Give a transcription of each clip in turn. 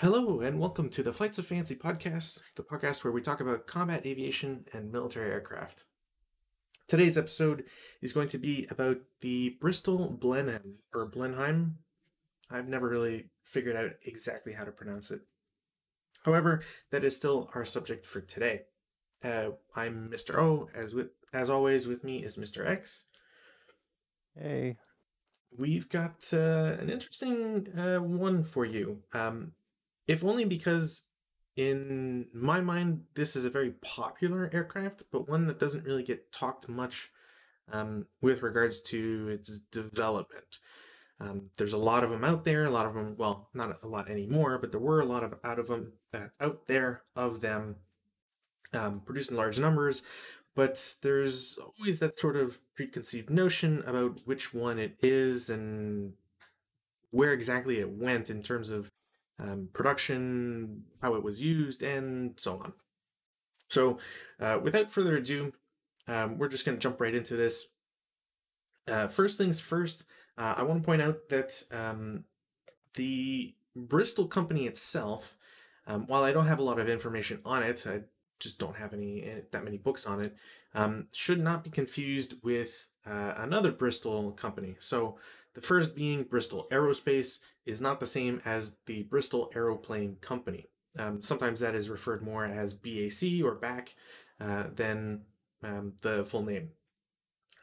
Hello and welcome to the Flights of Fancy Podcast, the podcast where we talk about combat aviation and military aircraft. Today's episode is going to be about the Bristol Blenheim, or Blenheim. I've never really figured out exactly how to pronounce it. However, that is still our subject for today. I'm Mr. O, as always with me is Mr. X. Hey. We've got an interesting one for you. If only because, in my mind, this is a very popular aircraft, but one that doesn't really get talked much with regards to its development. There's a lot of them out there, well, not a lot anymore, but there were a lot of out there of them, produced in large numbers, but there's always that sort of preconceived notion about which one it is and where exactly it went in terms of production, how it was used, and so on. So without further ado, we're just going to jump right into this. First things first, I want to point out that the Bristol company itself, while I don't have a lot of information on it, I just don't have that many books on it, should not be confused with another Bristol company. So the first being Bristol Aerospace is not the same as the Bristol Aeroplane Company. Sometimes that is referred more as BAC or BAC than the full name.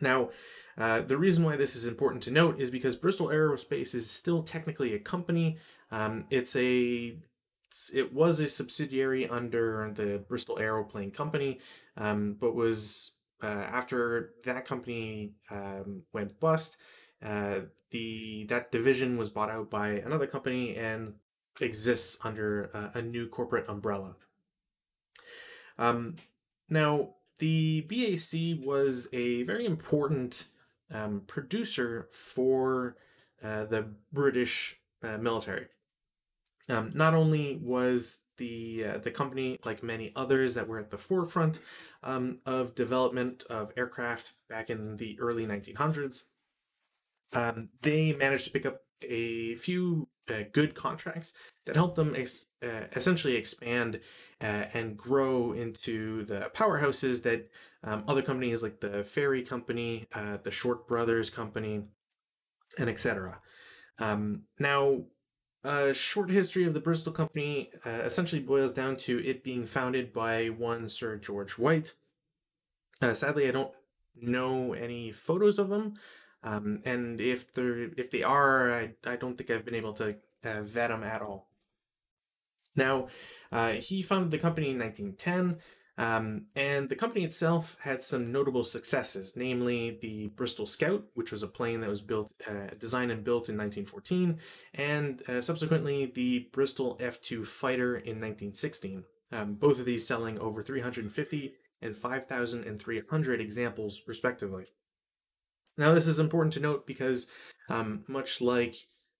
Now, the reason why this is important to note is because Bristol Aerospace is still technically a company. It was a subsidiary under the Bristol Aeroplane Company, but was after that company went bust. That division was bought out by another company and exists under a new corporate umbrella. Now, the BAC was a very important producer for the British military. Not only was the company, like many others that were at the forefront of development of aircraft back in the early 1900s, they managed to pick up a few good contracts that helped them essentially expand and grow into the powerhouses that other companies like the Ferry Company, the Short Brothers Company, and etc. Now, a short history of the Bristol Company essentially boils down to it being founded by one Sir George White. Sadly, I don't know any photos of him. And if they are, I don't think I've been able to vet them at all. Now, he founded the company in 1910, and the company itself had some notable successes, namely the Bristol Scout, which was a plane that was designed and built in 1914, and subsequently the Bristol F2 Fighter in 1916, both of these selling over 350 and 5,300 examples, respectively. Now, this is important to note because, much like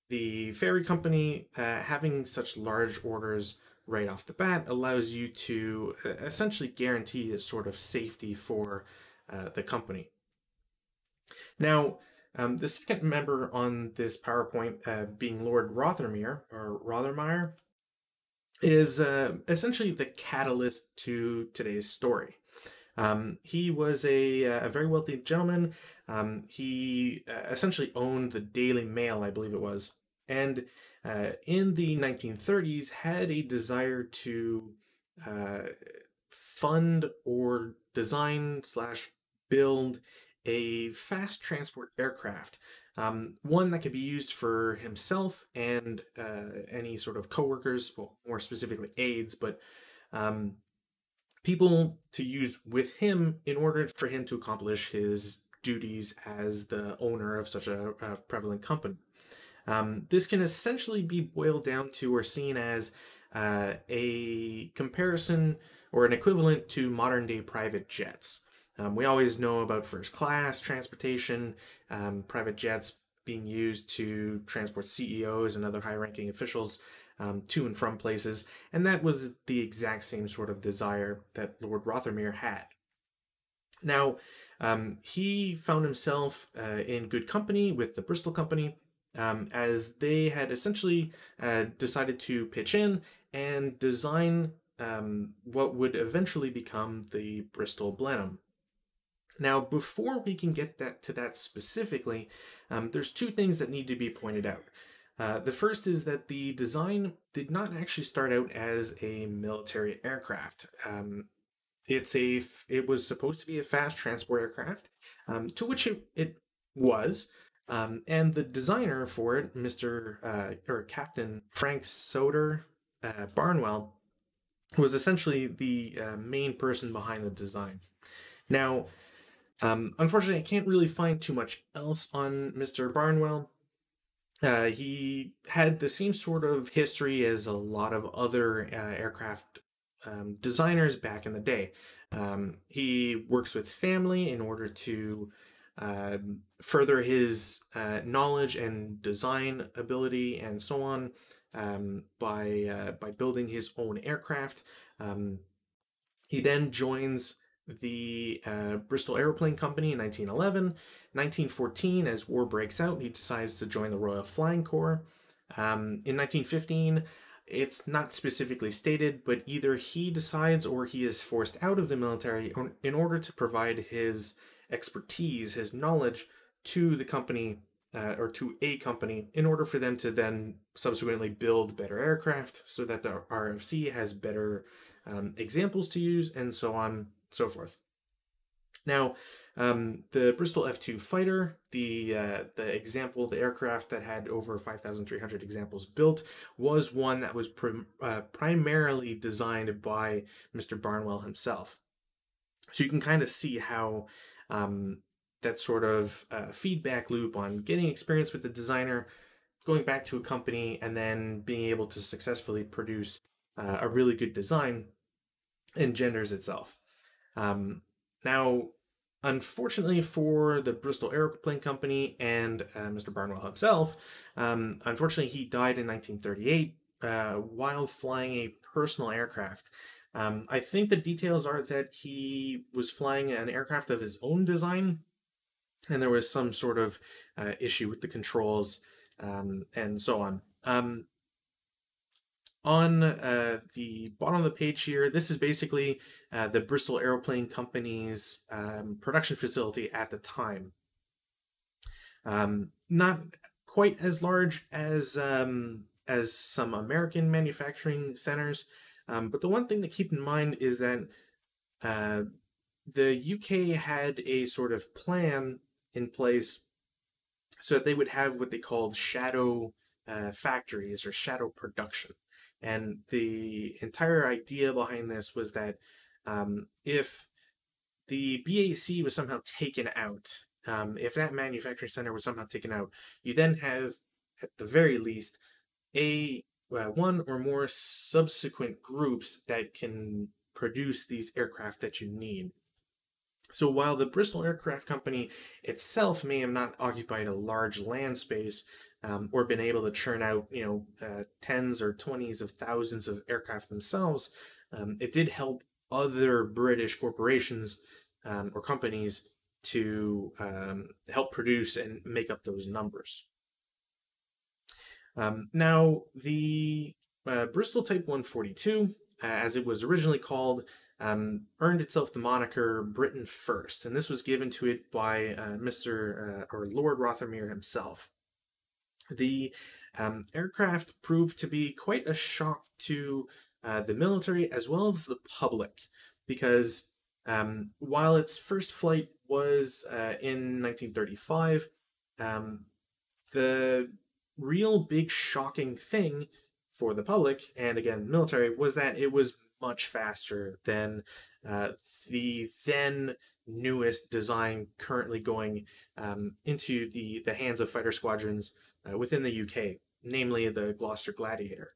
the Ferry Company, having such large orders right off the bat allows you to essentially guarantee a sort of safety for the company. Now, the second member on this PowerPoint, being Lord Rothermere, or Rothermere, is essentially the catalyst to today's story. He was a very wealthy gentleman. He essentially owned the Daily Mail, I believe it was, and in the 1930s had a desire to fund or design / build a fast transport aircraft, one that could be used for himself and any sort of co-workers, well, more specifically aides, but people to use with him in order for him to accomplish his duties as the owner of such a prevalent company. This can essentially be boiled down to or seen as a comparison or an equivalent to modern-day private jets. We always know about first-class transportation, private jets being used to transport CEOs and other high-ranking officials to and from places, and that was the exact same sort of desire that Lord Rothermere had. Now, he found himself in good company with the Bristol Company, as they had essentially decided to pitch in and design what would eventually become the Bristol Blenheim. Now, before we can get to that specifically, there's two things that need to be pointed out. The first is that the design did not actually start out as a military aircraft. It was supposed to be a fast transport aircraft, to which it was, and the designer for it, Captain Frank Barnwell, was essentially the main person behind the design. Now, unfortunately, I can't really find too much else on Mr. Barnwell. He had the same sort of history as a lot of other aircraft designers back in the day. He works with family in order to further his knowledge and design ability and so on, by building his own aircraft. He then joins the Bristol Aeroplane Company in 1911. 1914, as war breaks out, he decides to join the Royal Flying Corps. In 1915, it's not specifically stated, but either he decides or he is forced out of the military in order to provide his expertise, his knowledge, to the company, or to a company, in order for them to then subsequently build better aircraft so that the RFC has better examples to use, and so on, so forth. Now, the Bristol F2 Fighter, the aircraft that had over 5,300 examples built, was one that was primarily designed by Mr. Barnwell himself. So you can kind of see how that sort of feedback loop on getting experience with the designer, going back to a company, and then being able to successfully produce a really good design engenders itself. Now, unfortunately for the Bristol Aeroplane Company and Mr. Barnwell himself, unfortunately he died in 1938 while flying a personal aircraft. I think the details are that he was flying an aircraft of his own design, and there was some sort of issue with the controls and so on. On the bottom of the page here, this is basically the Bristol Aeroplane Company's production facility at the time. Not quite as large as some American manufacturing centers, but the one thing to keep in mind is that the UK had a sort of plan in place so that they would have what they called shadow factories or shadow production. And the entire idea behind this was that if the BAC was somehow taken out, if that manufacturing center was somehow taken out, you then have, at the very least, one or more subsequent groups that can produce these aircraft that you need. So while the Bristol Aircraft Company itself may have not occupied a large land space, or been able to churn out, tens or 20s of thousands of aircraft themselves, it did help other British corporations or companies to help produce and make up those numbers. Now, the Bristol Type 142, as it was originally called, earned itself the moniker Britain First, and this was given to it by Lord Rothermere himself. The aircraft proved to be quite a shock to the military as well as the public, because while its first flight was in 1935, the real big shocking thing for the public, and again military, was that it was much faster than the then newest design currently going into the hands of fighter squadrons within the UK, namely the Gloster Gladiator.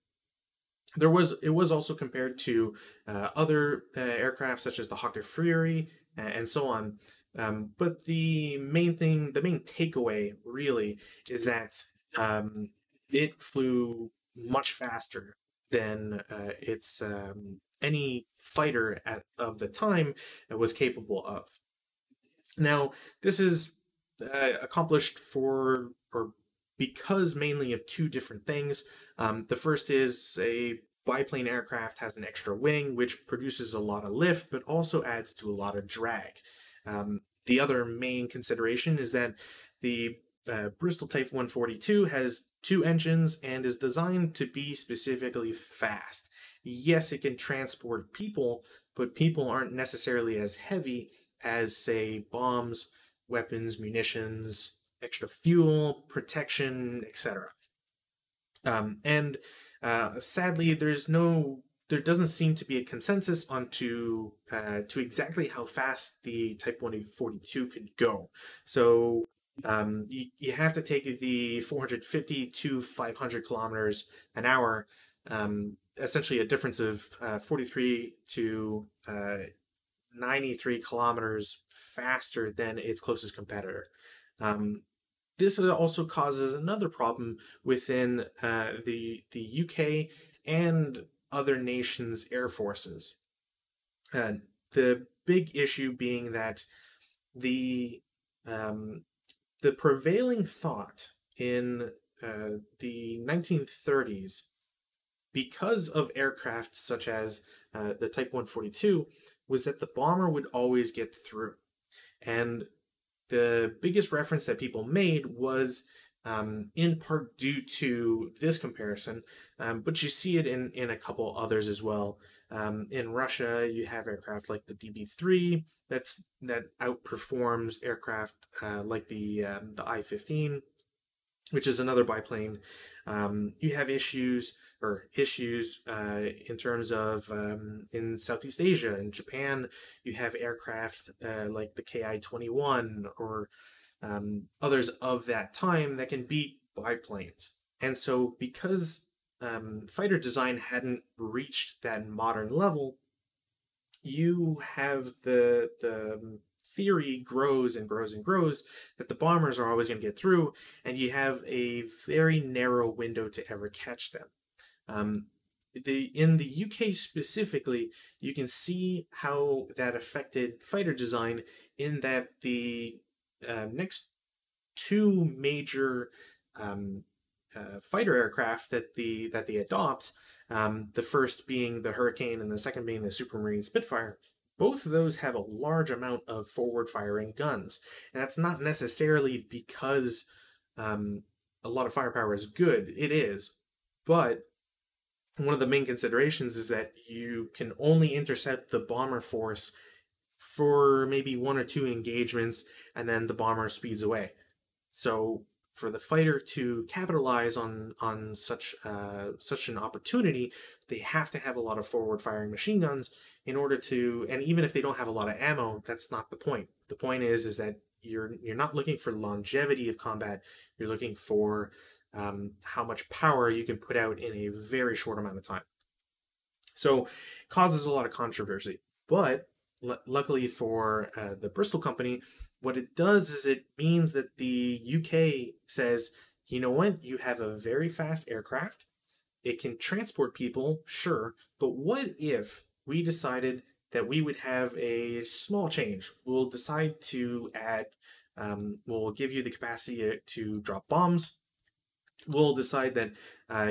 It was also compared to other aircraft such as the Hawker Fury and so on. But the main takeaway really is that it flew much faster than its any fighter of the time was capable of. Now, this is accomplished for or because mainly of two different things. The first is a biplane aircraft has an extra wing, which produces a lot of lift, but also adds to a lot of drag. The other main consideration is that the Bristol Type 142 has two engines and is designed to be specifically fast. Yes, it can transport people, but people aren't necessarily as heavy as, say, bombs, weapons, munitions, extra fuel, protection, etc. Sadly, there doesn't seem to be a consensus on to exactly how fast the Type 142 could go. So you have to take the 450 to 500 kilometers an hour, essentially a difference of 43 to 93 kilometers faster than its closest competitor. This also causes another problem within the UK and other nations' air forces. The big issue being that the prevailing thought in the 1930s, because of aircraft such as the Type 142, was that the bomber would always get through. And the biggest reference that people made was in part due to this comparison, but you see it in a couple others as well. In Russia, you have aircraft like the DB-3 that outperforms aircraft like the I-15, which is another biplane. You have issues in terms of in Southeast Asia, in Japan, you have aircraft like the Ki-21 or others of that time that can beat biplanes. And so because fighter design hadn't reached that modern level, you have the theory grows and grows and grows that the bombers are always going to get through, and you have a very narrow window to ever catch them. In the UK specifically, you can see how that affected fighter design in that the next two major fighter aircraft that they adopt, the first being the Hurricane and the second being the Supermarine Spitfire, both of those have a large amount of forward-firing guns. And that's not necessarily because a lot of firepower is good. It is. But one of the main considerations is that you can only intercept the bomber force for maybe one or two engagements, and then the bomber speeds away. So for the fighter to capitalize on such an opportunity, they have to have a lot of forward-firing machine guns in order to, and even if they don't have a lot of ammo, that's not the point. The point is that you're not looking for longevity of combat. You're looking for how much power you can put out in a very short amount of time. So causes a lot of controversy. But luckily for the Bristol company, what it does is it means that the UK says, you know what, you have a very fast aircraft. It can transport people, sure, but what if we decided that we would have a small change? We'll decide to add, we'll give you the capacity to drop bombs. We'll decide that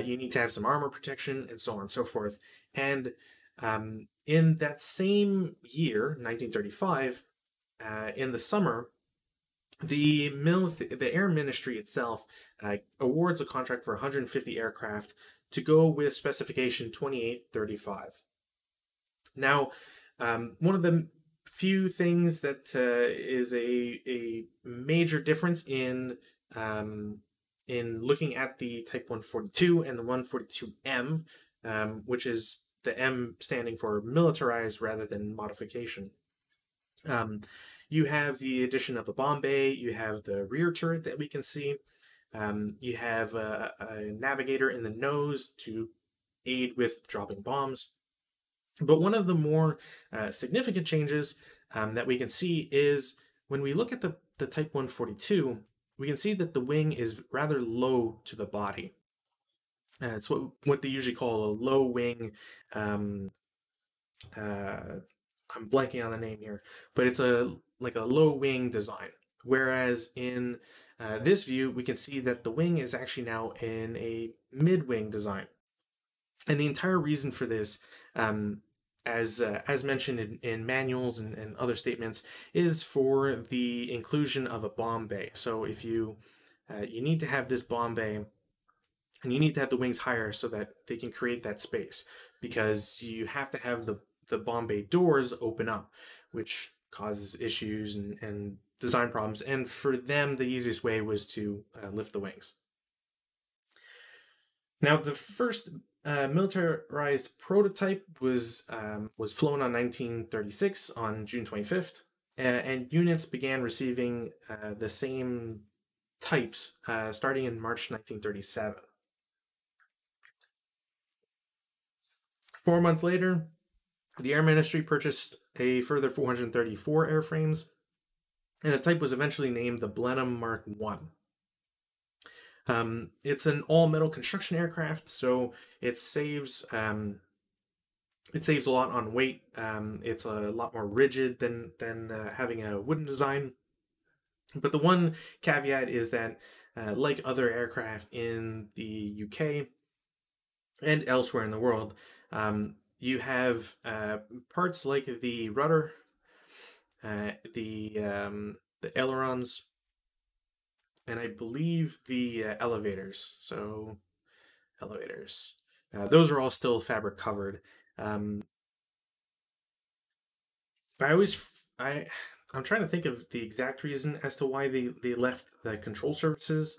you need to have some armor protection and so on and so forth. And in that same year, 1935, in the summer, the Air Ministry itself awards a contract for 150 aircraft to go with specification 2835. Now, one of the few things that is a major difference in looking at the Type 142 and the 142M, which is the M standing for militarized rather than modification. You have the addition of the bomb bay, you have the rear turret that we can see, you have a navigator in the nose to aid with dropping bombs. But one of the more significant changes that we can see is when we look at the Type 142, we can see that the wing is rather low to the body. It's what they usually call a low wing. I'm blanking on the name here, but it's like a low wing design. Whereas in This view, we can see that the wing is actually now in a mid-wing design. And the entire reason for this, as mentioned in manuals and other statements, is for the inclusion of a bomb bay. So if you, you need to have this bomb bay, and you need to have the wings higher so that they can create that space, because you have to have the bomb bay doors open up, which causes issues and design problems. And for them, the easiest way was to lift the wings. Now, the first militarized prototype was flown on 1936 on June 25th, and units began receiving the same types starting in March 1937. 4 months later, the Air Ministry purchased a further 434 airframes, and the type was eventually named the Blenheim Mark I. It's an all-metal construction aircraft, so it saves a lot on weight. It's a lot more rigid than having a wooden design. But the one caveat is that, like other aircraft in the UK and elsewhere in the world, you have parts like the rudder, the ailerons, and I believe the elevators. So elevators, those are all still fabric covered. I'm trying to think of the exact reason as to why they left the control surfaces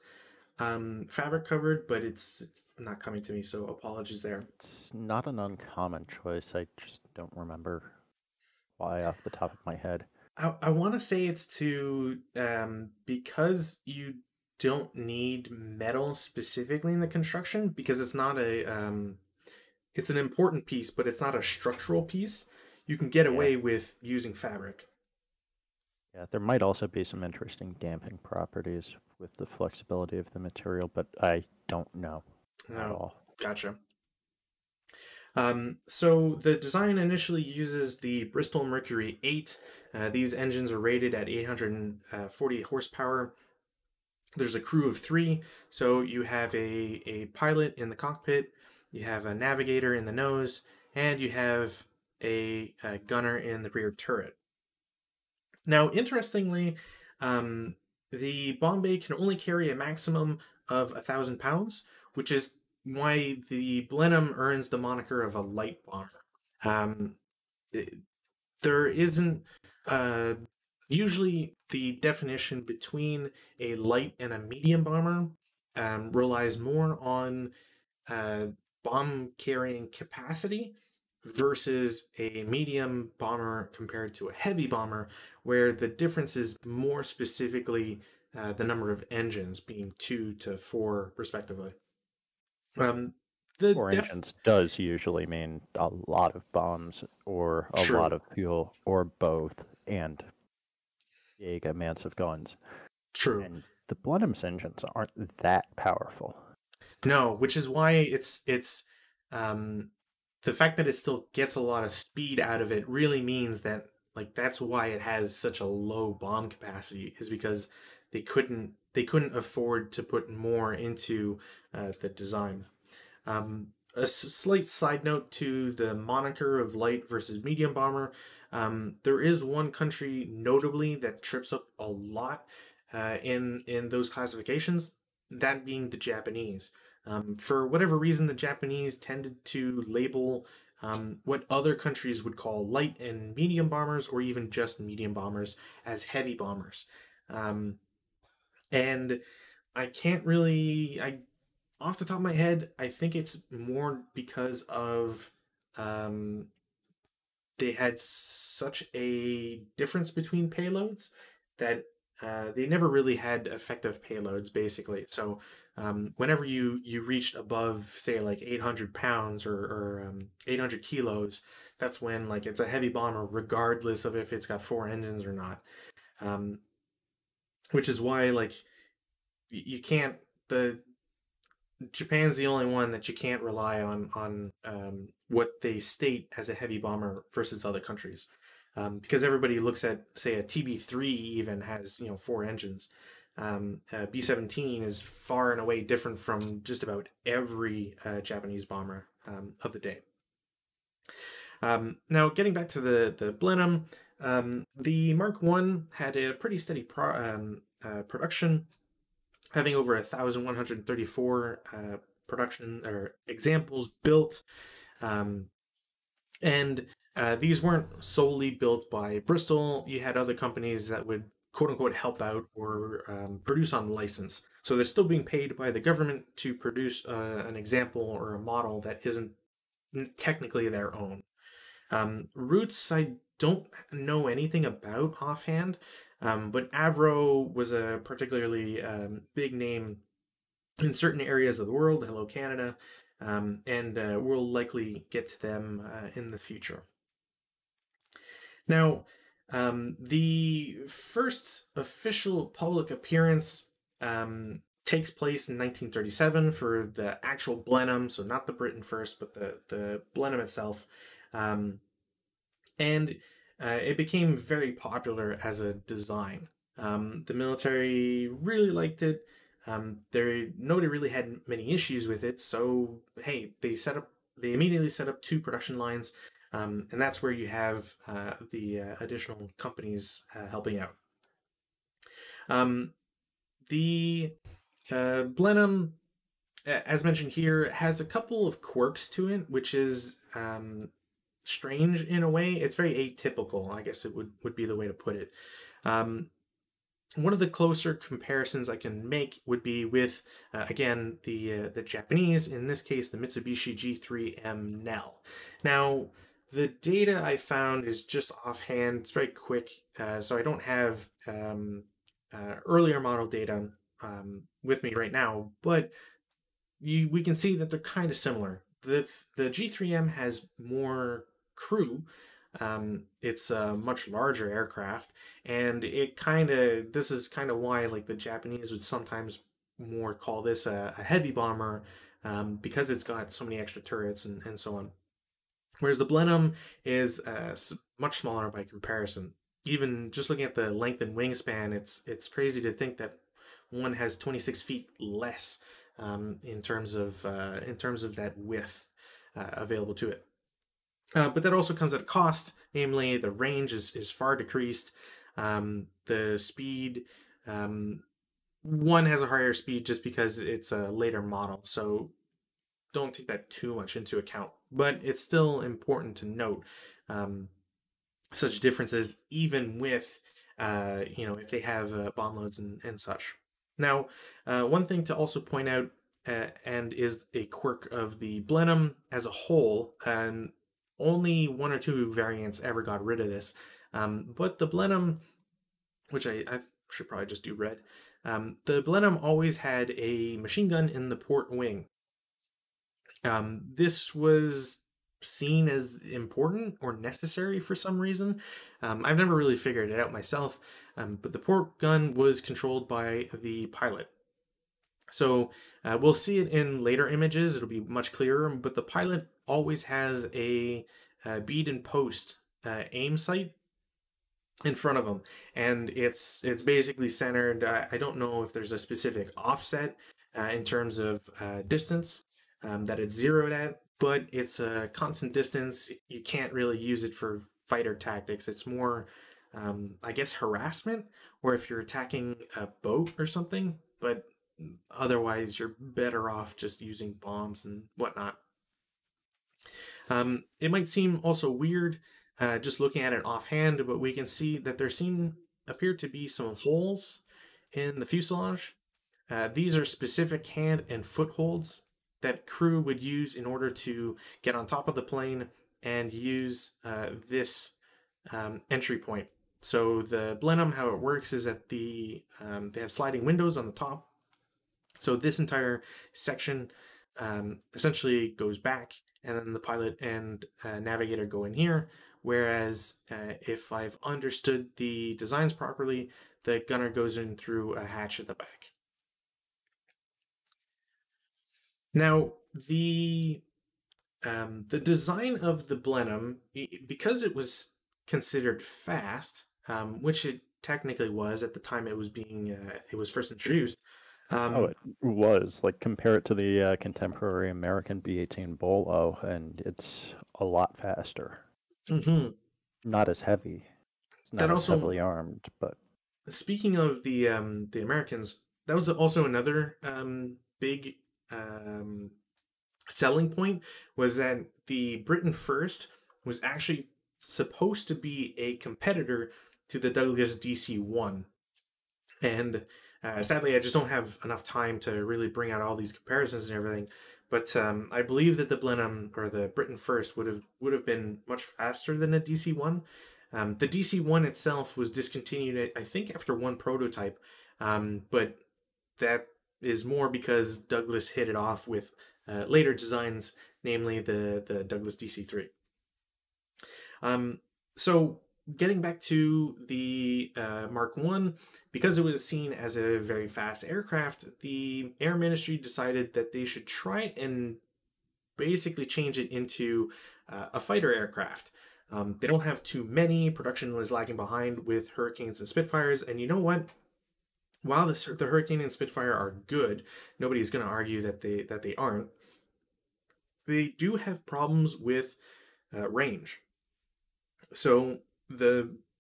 fabric covered, but it's not coming to me, so apologies there. It's not an uncommon choice. I just don't remember why off the top of my head. I want to say it's to because you don't need metal specifically in the construction, because it's not a it's an important piece, but it's not a structural piece. You can get away with using fabric. Yeah, there might also be some interesting damping properties with the flexibility of the material, but I don't know at all. Gotcha. So the design initially uses the Bristol Mercury 8. These engines are rated at 840 horsepower. There's a crew of 3, so you have a pilot in the cockpit, you have a navigator in the nose, and you have a gunner in the rear turret. Now, interestingly, the bomb bay can only carry a maximum of 1,000 pounds, which is why the Blenheim earns the moniker of a light bomber. There isn't usually the definition between a light and a medium bomber relies more on bomb carrying capacity versus a medium bomber compared to a heavy bomber, where the difference is more specifically the number of engines, being 2 to 4 respectively. The 4 engines does usually mean a lot of bombs, or a lot of fuel, or both, and big amounts of guns. True. And the Blenheim's engines aren't that powerful. No, which is why it's the fact that it still gets a lot of speed out of it really means that, like, that's why it has such a low bomb capacity, is because they couldn't afford to put more into the design. A slight side note to the moniker of light versus medium bomber. There is one country notably that trips up a lot in those classifications, that being the Japanese. For whatever reason, the Japanese tended to label what other countries would call light and medium bombers, or even just medium bombers, as heavy bombers. And I can't really, off the top of my head, I think it's more because of they had such a difference between payloads that they never really had effective payloads, basically. So whenever you reached above, say, like 800 pounds or 800 kilos, that's when, like, it's a heavy bomber, regardless of if it's got 4 engines or not. Which is why, like, you can't, Japan's the only one that you can't rely on what they state as a heavy bomber versus other countries, because everybody looks at, say, a DB-3 even has 4 engines, B-17 is far and away different from just about every Japanese bomber of the day. Now, getting back to the Blenheim, the Mark I had a pretty steady production, having over 1,134 production or examples built, and these weren't solely built by Bristol. You had other companies that would quote-unquote help out or produce on license. So they're still being paid by the government to produce an example or a model that isn't technically their own. Roots I don't know anything about offhand, but Avro was a particularly big name in certain areas of the world, hello Canada, and we'll likely get to them in the future. Now, the first official public appearance takes place in 1937 for the actual Blenheim, so not the Britain First, but the Blenheim itself. And it became very popular as a design. The military really liked it. Nobody really had many issues with it, so hey, they immediately set up two production lines, and that's where you have the additional companies helping out. The Blenheim, as mentioned here, has a couple of quirks to it, which is strange in a way. It's very atypical, I guess it would be the way to put it. One of the closer comparisons I can make would be with, again, the Japanese, in this case, the Mitsubishi G3M Nell. Now, the data I found is just offhand, it's very quick, so I don't have earlier model data with me right now, but we can see that they're kind of similar. The G3M has more crew. It's a much larger aircraft, and this is kind of why, like, the Japanese would sometimes more call this a heavy bomber, because it's got so many extra turrets and so on. Whereas the Blenheim is much smaller by comparison. Even just looking at the length and wingspan, it's crazy to think that one has 26 feet less in terms of that width available to it. But that also comes at a cost, namely the range is far decreased. The speed, one has a higher speed just because it's a later model, so don't take that too much into account. But it's still important to note such differences, even with, if they have bomb loads and such. Now, one thing to also point out, and is a quirk of the Blenheim as a whole, and only one or two variants ever got rid of this, but the Blenheim, which I should probably just do red, the Blenheim always had a machine gun in the port wing. This was seen as important or necessary for some reason. I've never really figured it out myself, but the port gun was controlled by the pilot. So we'll see it in later images, it'll be much clearer, but the pilot always has a bead and post aim sight in front of him, and it's basically centered. I don't know if there's a specific offset in terms of distance that it's zeroed at, but it's a constant distance. You can't really use it for fighter tactics. It's more, I guess, harassment, or if you're attacking a boat or something, but otherwise you're better off just using bombs and whatnot. It might seem also weird just looking at it offhand, but we can see that there appear to be some holes in the fuselage. These are specific hand and footholds that crew would use in order to get on top of the plane and use this entry point. So the Blenheim, how it works is that they have sliding windows on the top. So this entire section essentially goes back, and then the pilot and navigator go in here. Whereas if I've understood the designs properly, the gunner goes in through a hatch at the back. Now, the design of the Blenheim, because it was considered fast, which it technically was at the time it was being it was first introduced. It was like compare it to the contemporary American B-18 Bolo, and it's a lot faster. Mm-hmm. Not as heavy. It's not as heavily armed. But speaking of the Americans, that was also another big selling point, was that the Britain First was actually supposed to be a competitor to the Douglas DC-1, and sadly I just don't have enough time to really bring out all these comparisons and everything, but I believe that the Blenheim or the Britain First would have been much faster than a DC-1. The DC-1 itself was discontinued, I think, after one prototype, but that is more because Douglas hit it off with later designs, namely the Douglas DC-3. So getting back to the Mark I, because it was seen as a very fast aircraft, the Air Ministry decided that they should try and basically change it into a fighter aircraft. They don't have too many. Production is lagging behind with Hurricanes and Spitfires, and you know what? While the Hurricane and Spitfire are good, nobody's going to argue that they aren't. They do have problems with range. So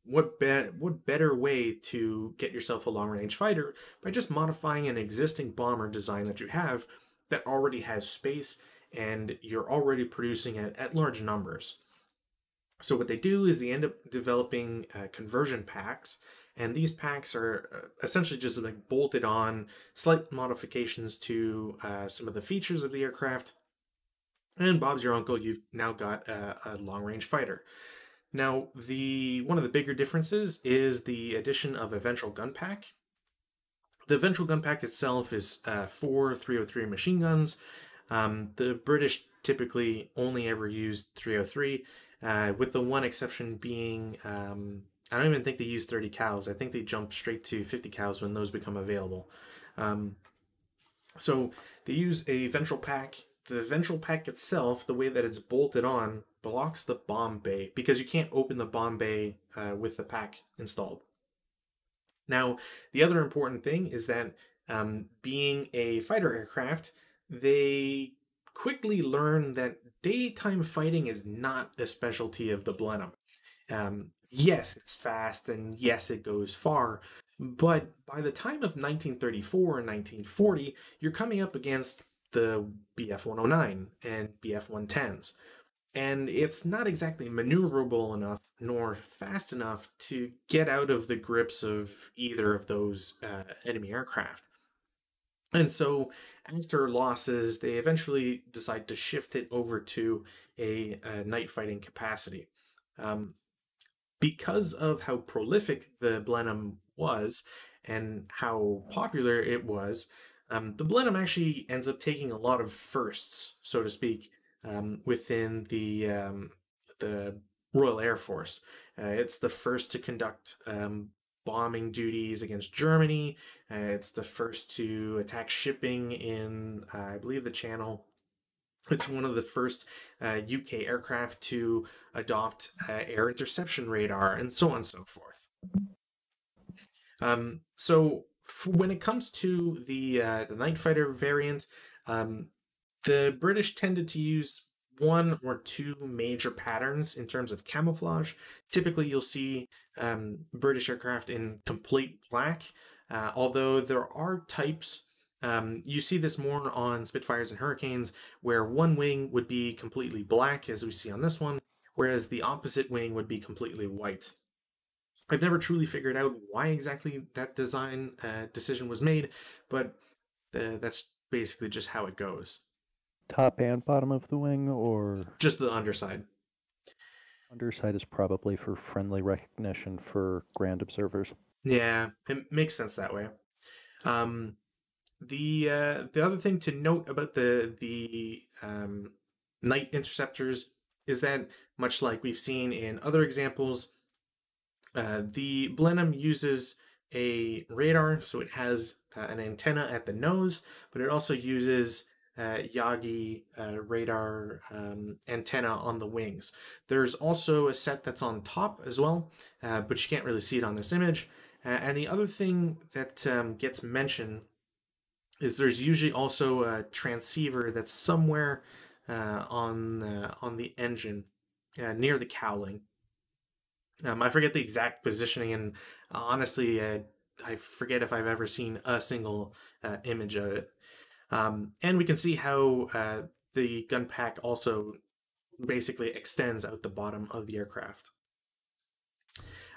what better way to get yourself a long-range fighter by just modifying an existing bomber design that you have that already has space and you're already producing it at large numbers. So what they do is they end up developing conversion packs, and these packs are essentially just like bolted on slight modifications to some of the features of the aircraft. And Bob's your uncle, you've now got a long-range fighter. Now, one of the bigger differences is the addition of a ventral gun pack. The ventral gun pack itself is 4 303 machine guns. The British typically only ever used 303, with the one exception being, I don't even think they use 30 cals. I think they jump straight to 50 cals when those become available. So they use a ventral pack. The ventral pack itself, the way that it's bolted on, blocks the bomb bay, because you can't open the bomb bay with the pack installed. Now, the other important thing is that being a fighter aircraft, they quickly learn that daytime fighting is not a specialty of the Blenheim. Yes, it's fast, and yes, it goes far, but by the time of 1934 and 1940, you're coming up against the Bf-109 and Bf-110s. And it's not exactly maneuverable enough nor fast enough to get out of the grips of either of those enemy aircraft. And so after losses, they eventually decide to shift it over to a night fighting capacity. Because of how prolific the Blenheim was and how popular it was, the Blenheim actually ends up taking a lot of firsts, so to speak, within the Royal Air Force. It's the first to conduct bombing duties against Germany. It's the first to attack shipping in, I believe, the Channel. It's one of the first UK aircraft to adopt air interception radar, and so on and so forth. So when it comes to the night fighter variant, the British tended to use one or two major patterns in terms of camouflage. Typically, you'll see British aircraft in complete black, although there are types. You see this more on Spitfires and Hurricanes, where one wing would be completely black, as we see on this one, whereas the opposite wing would be completely white. I've never truly figured out why exactly that design decision was made, but that's basically just how it goes. Top and bottom of the wing, or just the underside? Underside is probably for friendly recognition for grand observers. Yeah, it makes sense that way. The other thing to note about the night interceptors is that, much like we've seen in other examples, the Blenheim uses a radar, so it has an antenna at the nose, but it also uses Yagi radar antenna on the wings. There's also a set that's on top as well, but you can't really see it on this image. And the other thing that gets mentioned is there's usually also a transceiver that's somewhere on the engine near the cowling. I forget the exact positioning, and honestly, I forget if I've ever seen a single image of it. And we can see how the gun pack also basically extends out the bottom of the aircraft.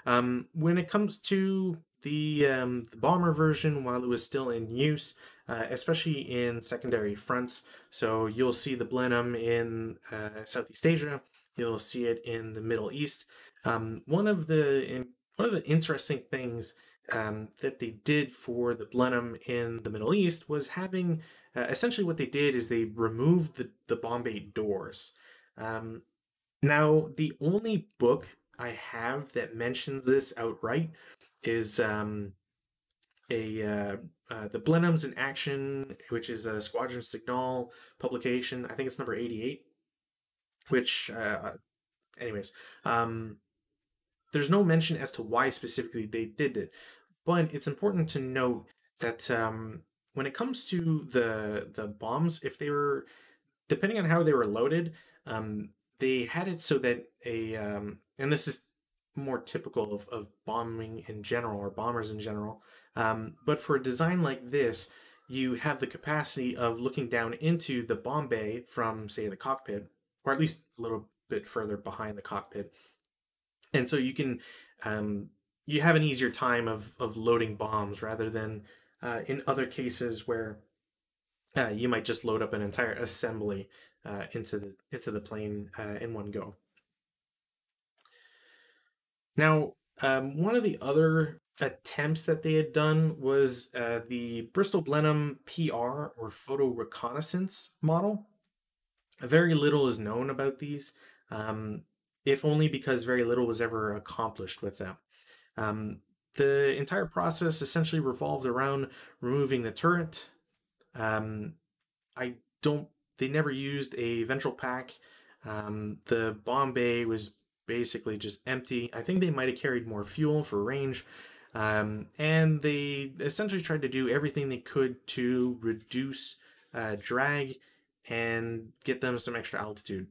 When it comes to the bomber version, while it was still in use, especially in secondary fronts, so you'll see the Blenheim in Southeast Asia, you'll see it in the Middle East. One of the interesting things that they did for the Blenheim in the Middle East was having essentially what they did is they removed the bomb bay doors. Now, the only book I have that mentions this outright is the Blenheims in Action, which is a Squadron Signal publication. I think it's number 88, which anyways, there's no mention as to why specifically they did it, but it's important to note that when it comes to the bombs, if they were, depending on how they were loaded, they had it so that a and this is more typical of bombing in general, or bombers in general, but for a design like this, you have the capacity of looking down into the bomb bay from, say, the cockpit, or at least a little bit further behind the cockpit, and so you can you have an easier time of loading bombs rather than in other cases where you might just load up an entire assembly into the plane in one go. Now, one of the other attempts that they had done was the Bristol Blenheim PR, or Photo Reconnaissance model. Very little is known about these, if only because very little was ever accomplished with them. The entire process essentially revolved around removing the turret. They never used a ventral pack. The bomb bay was basically just empty. I think they might have carried more fuel for range, and they essentially tried to do everything they could to reduce drag and get them some extra altitude.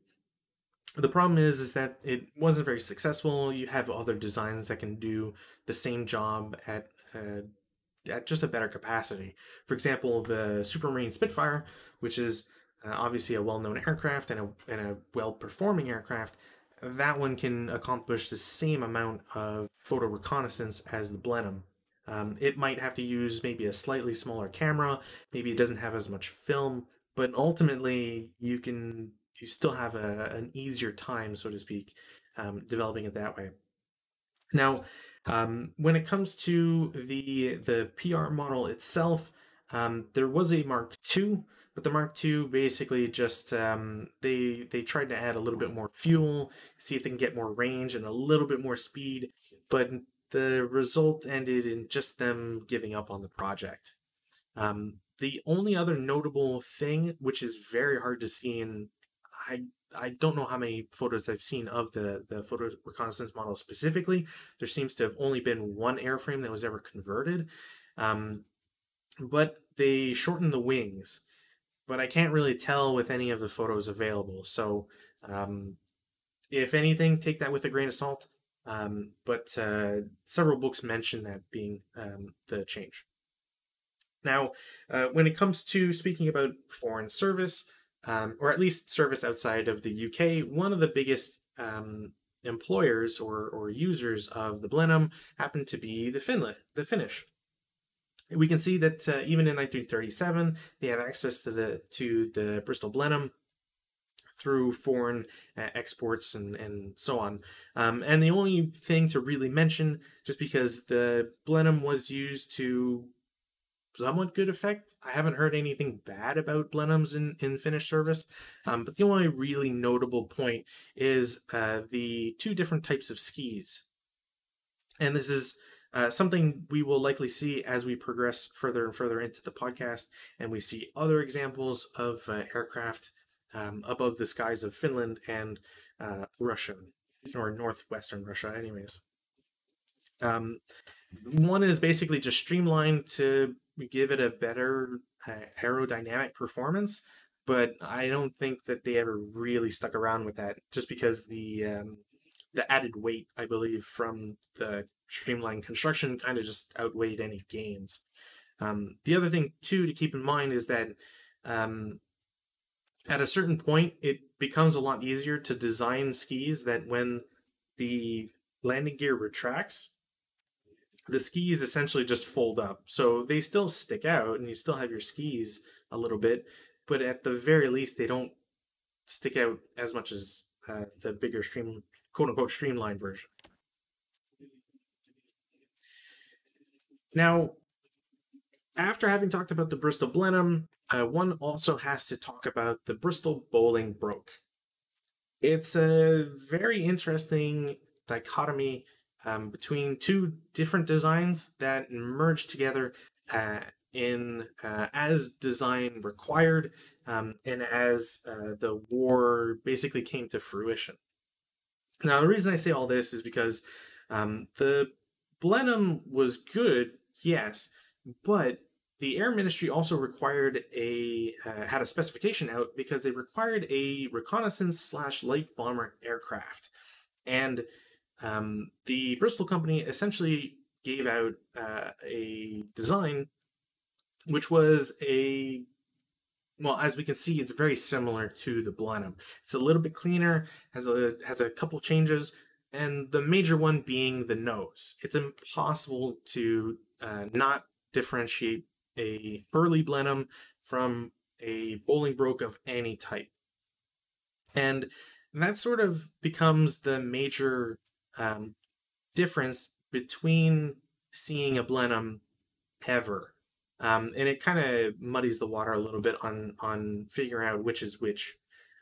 The problem is that it wasn't very successful. You have other designs that can do the same job at just a better capacity. For example, the Supermarine Spitfire, which is obviously a well-known aircraft and a well-performing aircraft, that one can accomplish the same amount of photo reconnaissance as the Blenheim. It might have to use maybe a slightly smaller camera, maybe it doesn't have as much film, but ultimately you still have an easier time, so to speak, developing it that way. Now, when it comes to the PR model itself, there was a Mark II, but the Mark II basically just, they tried to add a little bit more fuel, see if they can get more range and a little bit more speed, but the result ended in just them giving up on the project. The only other notable thing, which is very hard to see, and I don't know how many photos I've seen of the photo reconnaissance model specifically. There seems to have only been one airframe that was ever converted, but they shortened the wings. But I can't really tell with any of the photos available. So if anything, take that with a grain of salt. But several books mention that being the change. Now, when it comes to speaking about foreign service, or at least service outside of the UK, one of the biggest employers or users of the Blenheim happened to be the Finnish. We can see that even in 1937, they have access to the Bristol Blenheim through foreign exports and so on. And the only thing to really mention, just because the Blenheim was used to somewhat good effect, I haven't heard anything bad about Blenheims in Finnish service, but the only really notable point is the two different types of skis. And this is something we will likely see as we progress further and further into the podcast, and we see other examples of aircraft above the skies of Finland and Russia, or northwestern Russia anyways. One is basically just streamlined to give it a better aerodynamic performance, but I don't think that they ever really stuck around with that, just because the added weight, I believe, from the streamlined construction kind of just outweighed any gains. The other thing, too, to keep in mind is that at a certain point, it becomes a lot easier to design skis that when the landing gear retracts, the skis essentially just fold up. So they still stick out and you still have your skis a little bit, but at the very least, they don't stick out as much as the bigger quote-unquote streamlined version. Now, after having talked about the Bristol Blenheim, one also has to talk about the Bristol Bolingbroke. It's a very interesting dichotomy between two different designs that merge together as design required and as the war basically came to fruition. Now, the reason I say all this is because the Blenheim was good, yes, but the Air Ministry also required had a specification out because they required a reconnaissance/light bomber aircraft, and the Bristol Company essentially gave out a design which was well, as we can see, it's very similar to the Blenheim. It's a little bit cleaner, has a couple changes, and the major one being the nose. It's impossible to not differentiate a early Blenheim from a Bolingbroke of any type. And that sort of becomes the major difference between seeing a Blenheim ever. And it kind of muddies the water a little bit on figuring out which is which.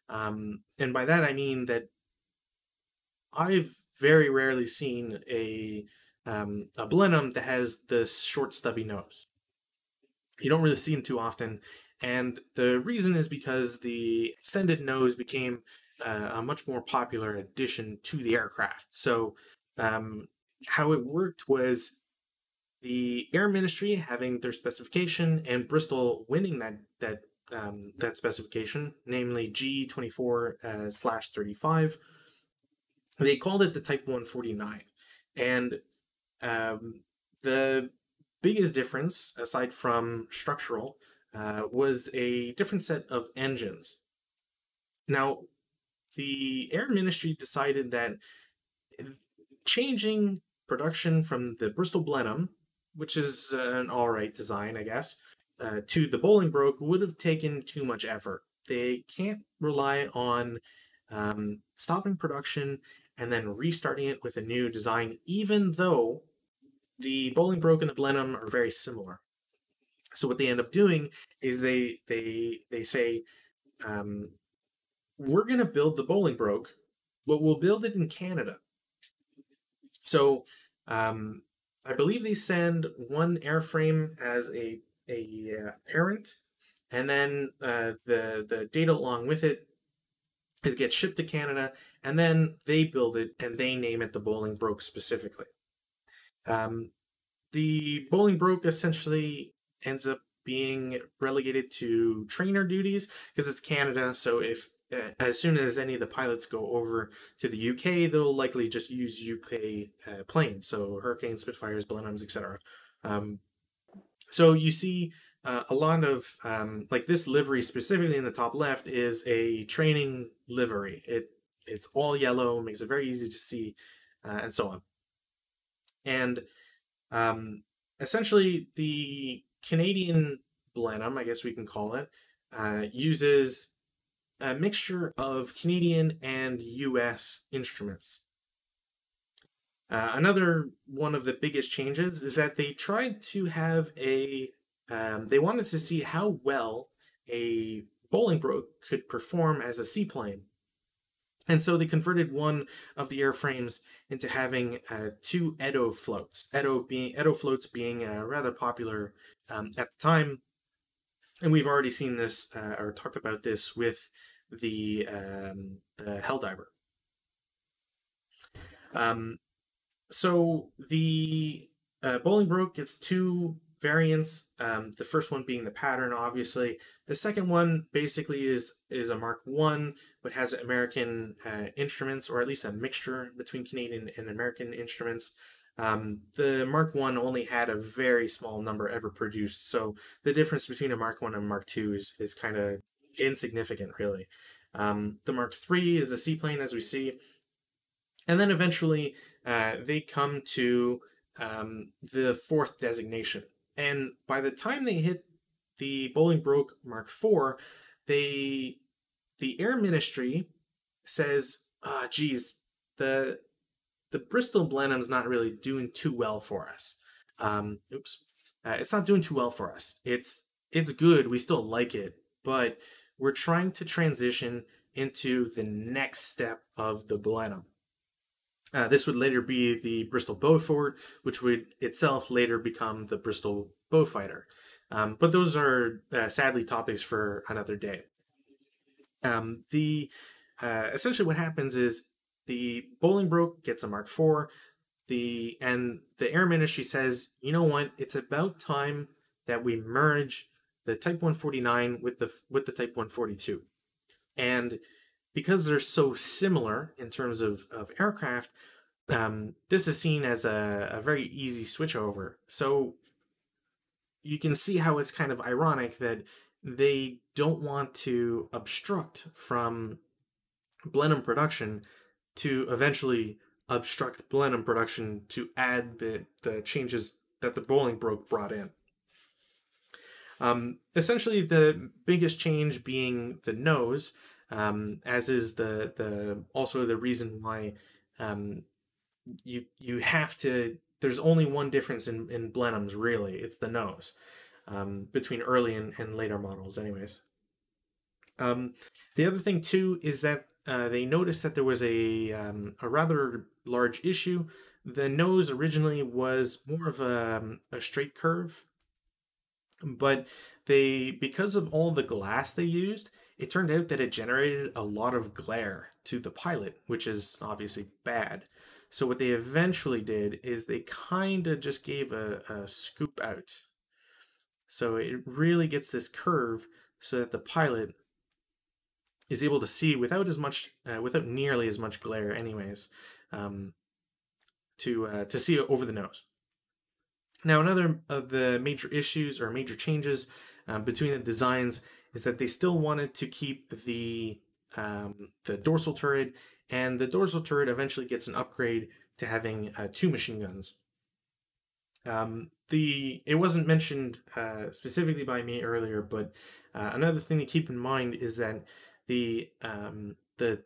And by that I mean that I've very rarely seen a Blenheim that has the short stubby nose. You don't really see them too often, and the reason is because the extended nose became a much more popular addition to the aircraft. So how it worked was the Air Ministry having their specification and Bristol winning that specification, namely G24/35. They called it the Type 149, and the biggest difference, aside from structural, was a different set of engines. Now, the Air Ministry decided that changing production from the Bristol Blenheim, which is an all right design, I guess, to the Bolingbroke would have taken too much effort. They can't rely on stopping production and then restarting it with a new design, even though the Bolingbroke and the Blenheim are very similar. So what they end up doing is they say, we're going to build the Bolingbroke, but we'll build it in Canada. So I believe they send one airframe as a parent, and then the data along with it, it gets shipped to Canada, and then they build it and they name it the Bolingbroke specifically. The Bolingbroke essentially ends up being relegated to trainer duties because it's Canada. So if as soon as any of the pilots go over to the UK, they'll likely just use UK planes, so Hurricane, Spitfires, Blenheims, etc. So you see a lot of like this livery specifically in the top left is a training livery. It's all yellow, makes it very easy to see, and so on. And essentially, the Canadian Blenheim, I guess we can call it, uses a mixture of Canadian and U.S. instruments. Another one of the biggest changes is that they tried to have they wanted to see how well a Bolingbroke could perform as a seaplane. And so they converted one of the airframes into having two Edo floats. Edo floats being rather popular at the time, and we've already seen this or talked about this with the Helldiver. So the Bolingbroke gets two variants. The first one being the pattern, obviously. The second one basically is a Mark I, but has American instruments, or at least a mixture between Canadian and American instruments. The Mark I only had a very small number ever produced, so the difference between a Mark I and Mark II is kind of insignificant, really. The Mark III is a seaplane, as we see. And then eventually they come to the fourth designation. And by the time they hit the Bolingbroke Mark IV, the Air Ministry says, ah, oh, geez, the Bristol Blenheim's not really doing too well for us. It's not doing too well for us. It's good. We still like it, but we're trying to transition into the next step of the Blenheim. This would later be the Bristol Beaufort, which would itself later become the Bristol Beaufighter. But those are sadly topics for another day. Essentially what happens is the Bolingbroke gets a Mark IV, and the Air Ministry says, you know what, it's about time that we merge the Type 149 with the Type 142. And because they're so similar in terms of aircraft, this is seen as a very easy switchover. So you can see how it's kind of ironic that they don't want to obstruct from Blenheim production to eventually obstruct Blenheim production to add the changes that the Bolingbroke brought in. Essentially, the biggest change being the nose, as is also the reason why you have to. There's only one difference in Blenheims, really. It's the nose, between early and later models, anyways. The other thing too is that they noticed that there was a rather large issue. The nose originally was more of a straight curve, but because of all the glass they used, it turned out that it generated a lot of glare to the pilot, which is obviously bad. So what they eventually did is they kind of just gave a scoop out. So it really gets this curve so that the pilot is able to see without nearly as much glare anyways, to see over the nose. Now, another of the major issues or major changes between the designs is that they still wanted to keep the dorsal turret, and the dorsal turret eventually gets an upgrade to having two machine guns. It wasn't mentioned specifically by me earlier, but another thing to keep in mind is that the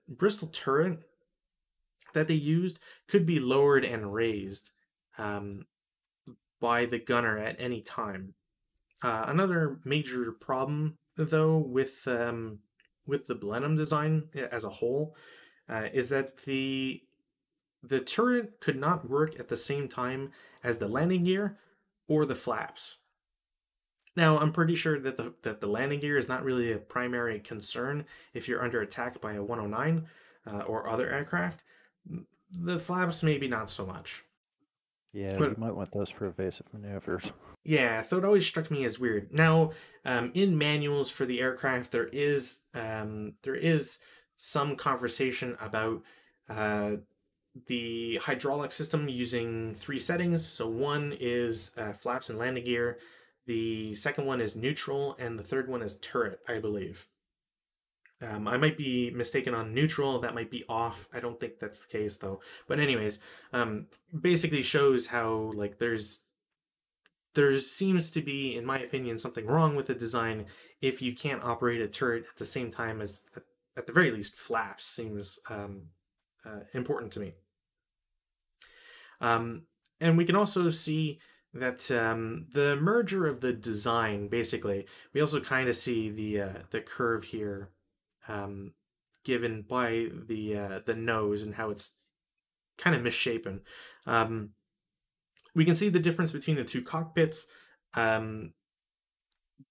Bristol turret that they used could be lowered and raised by the gunner at any time. Another major problem, though, with the Blenheim design as a whole, is that the turret could not work at the same time as the landing gear or the flaps. Now, I'm pretty sure that the landing gear is not really a primary concern if you're under attack by a 109 or other aircraft. The flaps maybe not so much. Yeah, but you might want those for evasive maneuvers. Yeah, so it always struck me as weird. Now, in manuals for the aircraft, there is some conversation about the hydraulic system using three settings. So one is flaps and landing gear. The second one is neutral, and the third one is turret, I believe. I might be mistaken on neutral. That might be off. I don't think that's the case, though. But anyways, basically shows how, like, there seems to be, in my opinion, something wrong with the design if you can't operate a turret at the same time as, at the very least, flaps. Seems important to me. And we can also see that the merger of the design, basically, we also kind of see the curve here, given by the nose and how it's kind of misshapen. We can see the difference between the two cockpits. The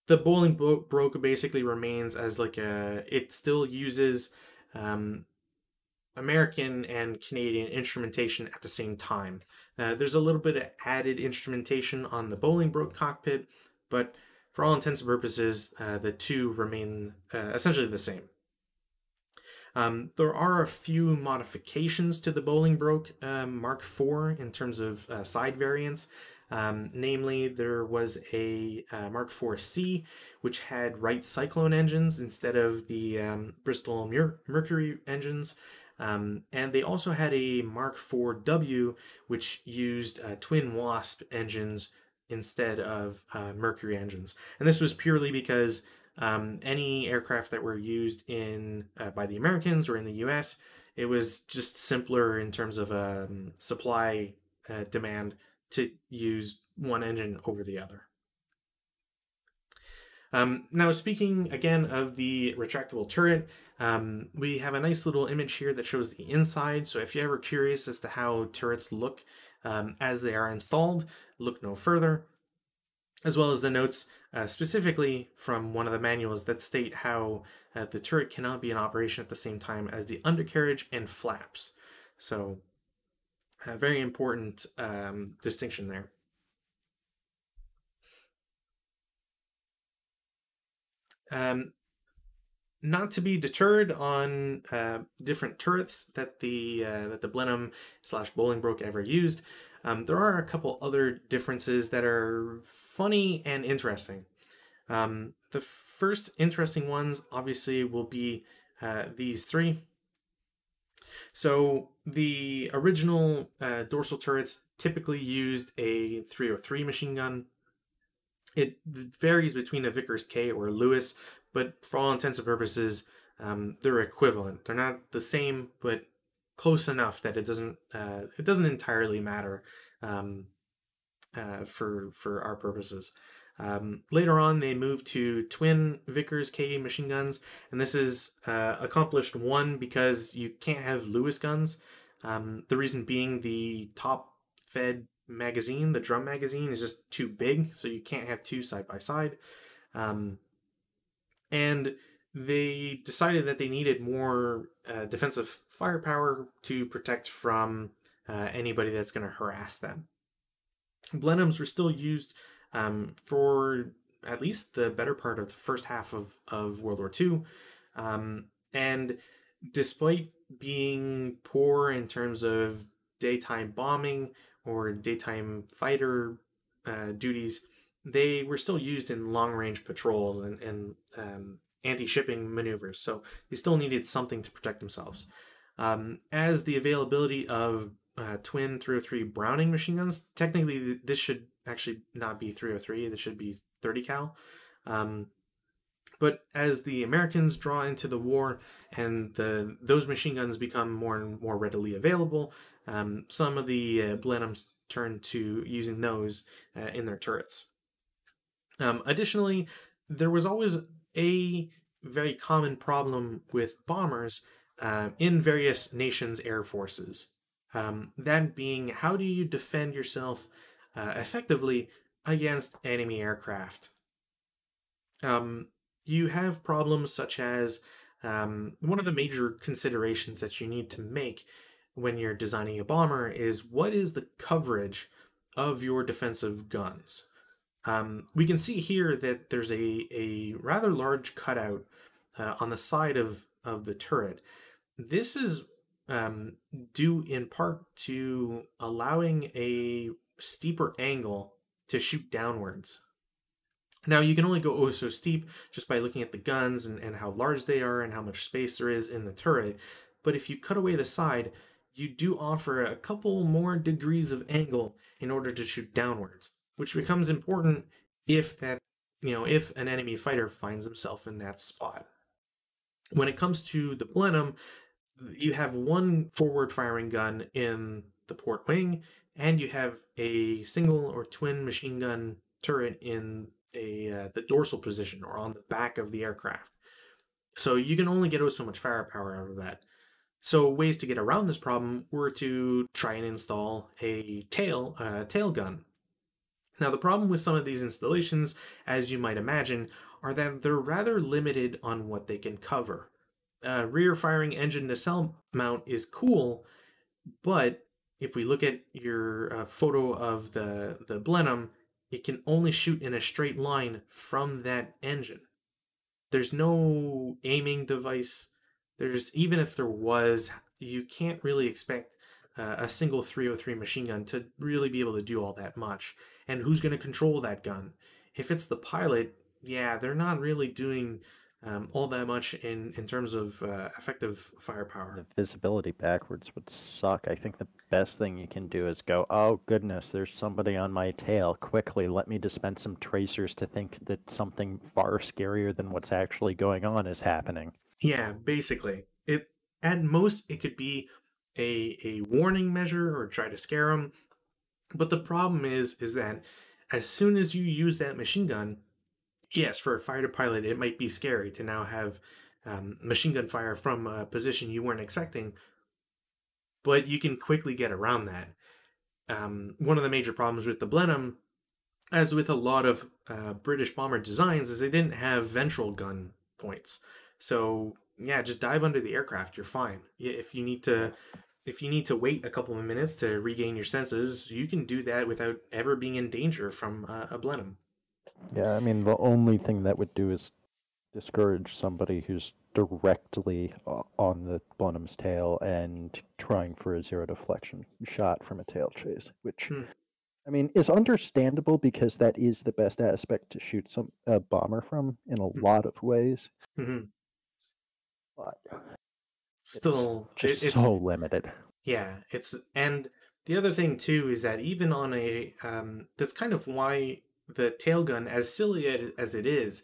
Bolingbroke basically remains as it still uses American and Canadian instrumentation at the same time. There's a little bit of added instrumentation on the Bolingbroke cockpit, but for all intents and purposes, the two remain essentially the same. There are a few modifications to the Bolingbroke Mark IV in terms of side variants. Namely, there was a Mark IVC, which had Wright Cyclone engines instead of the Bristol Mercury engines. And they also had a Mark IVW, which used twin Wasp engines instead of Mercury engines. And this was purely because any aircraft that were used in by the Americans or in the U.S., it was just simpler in terms of supply demand to use one engine over the other. Now, speaking again of the retractable turret, we have a nice little image here that shows the inside. So if you're ever curious as to how turrets look as they are installed, look no further, as well as the notes specifically from one of the manuals that state how the turret cannot be in operation at the same time as the undercarriage and flaps. So a very important distinction there. Not to be deterred on different turrets that the Blenheim/Bolingbroke ever used, there are a couple other differences that are funny and interesting. The first interesting ones obviously will be these three. So the original dorsal turrets typically used a 303 machine gun. It varies between a Vickers K or Lewis, but for all intents and purposes, they're equivalent. They're not the same, but close enough that it doesn't entirely matter for our purposes. Later on, they moved to twin Vickers K machine guns, and this is accomplished one because you can't have Lewis guns. The reason being the top-fed magazine, the drum magazine, is just too big, so you can't have two side by side. And they decided that they needed more defensive firepower to protect from anybody that's going to harass them. Blenheims were still used for at least the better part of the first half of World War II, and despite being poor in terms of daytime bombing or daytime fighter duties, they were still used in long-range patrols and anti-shipping maneuvers, so they still needed something to protect themselves. As the availability of twin 303 Browning machine guns, technically this should actually not be 303, this should be 30 cal. But as the Americans draw into the war and those machine guns become more and more readily available, some of the Blenheims turn to using those in their turrets. Additionally, there was always a very common problem with bombers in various nations' air forces. That being, how do you defend yourself effectively against enemy aircraft? You have problems such as one of the major considerations that you need to make when you're designing a bomber is what is the coverage of your defensive guns. We can see here that there's a rather large cutout on the side of the turret. This is due in part to allowing a steeper angle to shoot downwards. Now, you can only go oh so steep just by looking at the guns and how large they are and how much space there is in the turret, but if you cut away the side, you do offer a couple more degrees of angle in order to shoot downwards, which becomes important if that, you know, if an enemy fighter finds himself in that spot. When it comes to the Blenheim, you have one forward firing gun in the port wing, and you have a single or twin machine gun turret in the dorsal position or on the back of the aircraft. So you can only get so much firepower out of that. So ways to get around this problem were to try and install a tail gun. Now, the problem with some of these installations, as you might imagine, are that they're rather limited on what they can cover. rear firing engine nacelle mount is cool, but if we look at your photo of the Blenheim, it can only shoot in a straight line from that engine. There's no aiming device. There's, even if there was, you can't really expect a single 303 machine gun to really be able to do all that much. And who's going to control that gun? If it's the pilot, yeah, they're not really doing all that much in terms of effective firepower. The visibility backwards would suck. I think the best thing you can do is go, oh goodness, there's somebody on my tail. Quickly, let me dispense some tracers to think that something far scarier than what's actually going on is happening. Yeah, basically. It, at most, it could be a warning measure or try to scare them. But the problem is that as soon as you use that machine gun, yes, for a fighter pilot, it might be scary to now have machine gun fire from a position you weren't expecting, but you can quickly get around that. One of the major problems with the Blenheim, as with a lot of British bomber designs, is they didn't have ventral gun points. So yeah, just dive under the aircraft. You're fine. If you need to wait a couple of minutes to regain your senses, you can do that without ever being in danger from a Blenheim. Yeah, I mean, the only thing that would do is discourage somebody who's directly on the Blenheim's tail and trying for a zero deflection shot from a tail chase, which, I mean, is understandable because that is the best aspect to shoot a bomber from in a lot of ways. Mm-hmm. But still, it's so limited. Yeah, and the other thing too is that even on a that's kind of why the tail gun, as silly as it is,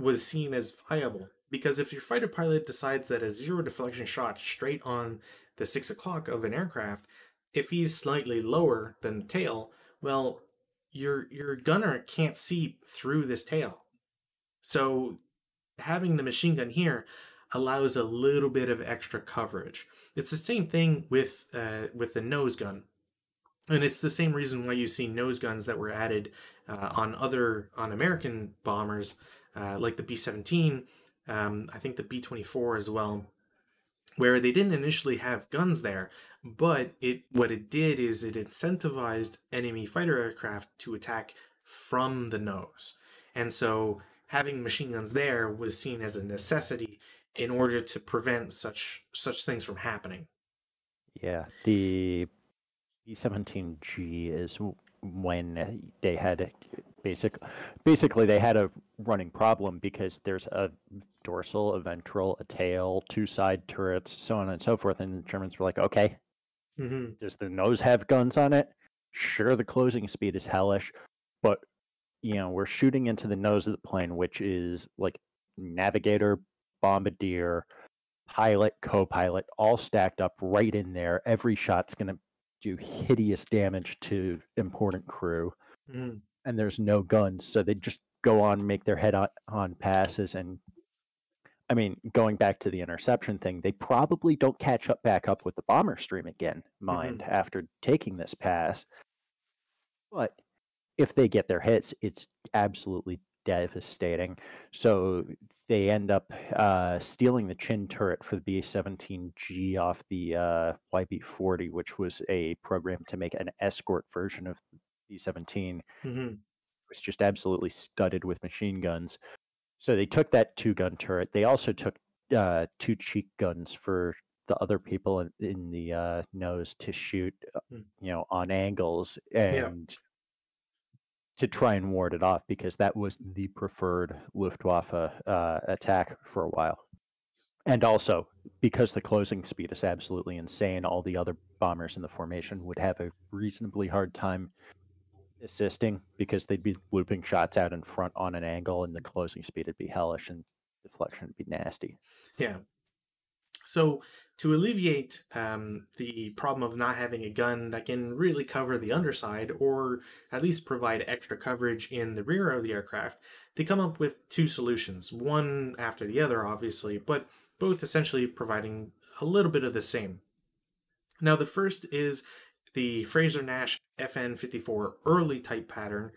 was seen as viable. Because if your fighter pilot decides that a zero deflection shot straight on the 6 o'clock of an aircraft, if he's slightly lower than the tail, well, your gunner can't see through this tail. So having the machine gun here allows a little bit of extra coverage. It's the same thing with the nose gun. And it's the same reason why you see nose guns that were added on American bombers, like the B-17, I think the B-24 as well, where they didn't initially have guns there, but what it did is it incentivized enemy fighter aircraft to attack from the nose. And so having machine guns there was seen as a necessity in order to prevent such things from happening. Yeah, the B-17G is when they had basically they had a running problem because there's a dorsal, a ventral, a tail, two side turrets, so on and so forth. And the Germans were like, okay, does the nose have guns on it? Sure, the closing speed is hellish, but you know, we're shooting into the nose of the plane, which is like navigator, bombardier, pilot, co-pilot, all stacked up right in there. Every shot's going to do hideous damage to important crew, and there's no guns, so they just go on, make their head on passes. And I mean, going back to the interception thing, they probably don't catch up with the bomber stream again, mind, after taking this pass. But if they get their hits, it's absolutely devastating. So they end up stealing the chin turret for the B-17G off the YB-40, which was a program to make an escort version of the B-17. It was just absolutely studded with machine guns. So they took that two-gun turret. They also took two cheek guns for the other people in the nose to shoot, you know, on angles and to try and ward it off, because that was the preferred Luftwaffe attack for a while. And also, because the closing speed is absolutely insane, all the other bombers in the formation would have a reasonably hard time assisting, because they'd be looping shots out in front on an angle, and the closing speed would be hellish, and deflection would be nasty. Yeah. So to alleviate the problem of not having a gun that can really cover the underside, or at least provide extra coverage in the rear of the aircraft, they come up with two solutions, one after the other, obviously, but both essentially providing a little bit of the same. Now, the first is the Fraser Nash FN-54 early type pattern,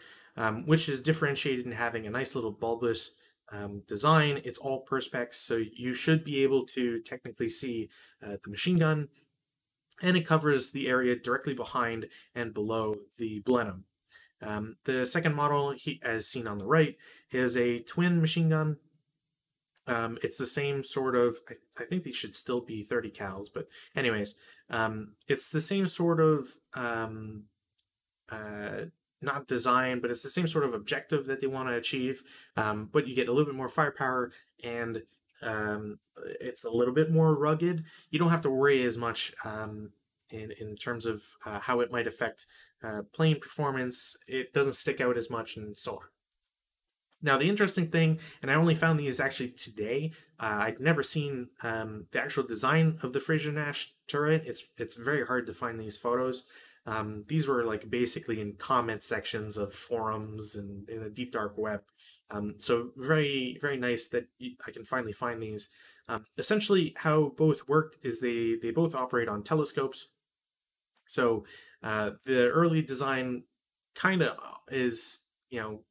which is differentiated in having a nice little bulbous design. It's all perspex, so you should be able to technically see the machine gun, and it covers the area directly behind and below the Blenheim. The second model, as seen on the right, is a twin machine gun. It's the same sort of, I think these should still be 30 cals, but anyways, it's the same sort of, not design, but it's the same sort of objective that they want to achieve, but you get a little bit more firepower, and it's a little bit more rugged. You don't have to worry as much in terms of how it might affect plane performance. It doesn't stick out as much, and so on. Now, the interesting thing, and I only found these actually today, I'd never seen the actual design of the Fraser Nash turret. It's very hard to find these photos. These were like basically in comment sections of forums and in the deep dark web. So very, very nice that I can finally find these. Essentially how both worked is they both operate on telescopes. So the early design kind of is, you know,